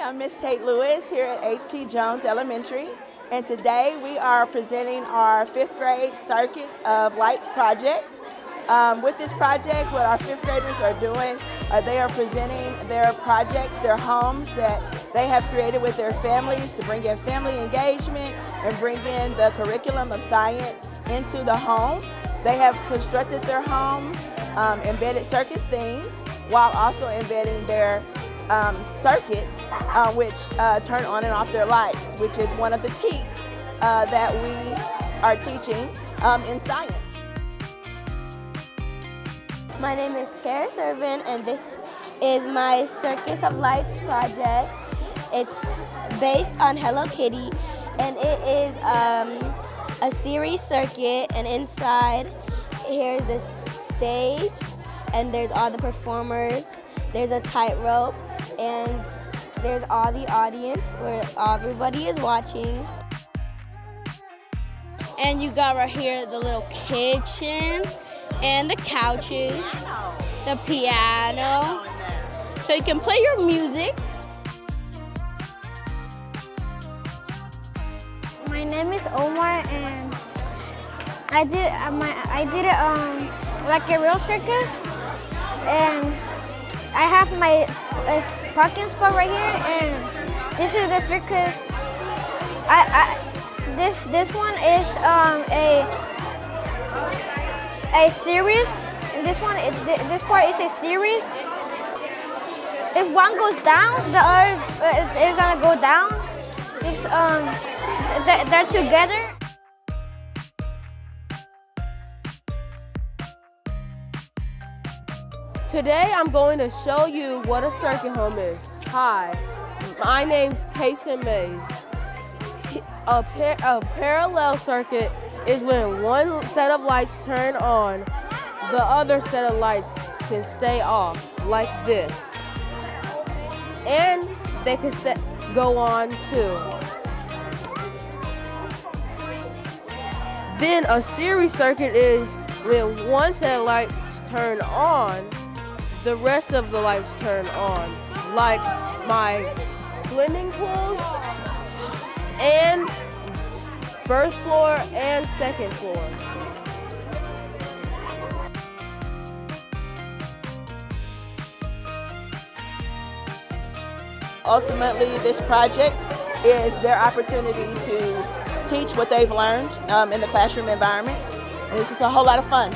Hi, I'm Miss Tate Lewis here at H.T. Jones Elementary, and today we are presenting our 5th grade Circuit of Lights project. With this project, what our 5th graders are doing, they are presenting their projects, their homes that they have created with their families to bring in family engagement and bring in the curriculum of science into the home. They have constructed their homes, embedded circuit themes, while also embedding their circuits which turn on and off their lights, which is one of the teaks that we are teaching in science. My name is Kara Servan, and this is my Circuit of Lights project. It's based on Hello Kitty, and it is a series circuit, and inside here's the stage, and there's all the performers, there's a tightrope, and there's all the audience where everybody is watching. And you got right here the little kitchen and the couches, the piano, so you can play your music. My name is Omar, and I did it like a real circus, and I have my parking spot right here, and this is the circus. This one is a series, and this part is a series. If one goes down, the other is gonna go down. It's they're together. Today, I'm going to show you what a circuit home is. Hi, my name's Casey Mays. A parallel circuit is when one set of lights turn on, the other set of lights can stay off, like this. And they can go on too. Then a series circuit is when one set of lights turn on, the rest of the lights turn on, like my swimming pools and first floor and second floor. Ultimately, this project is their opportunity to teach what they've learned in the classroom environment, and it's just a whole lot of fun.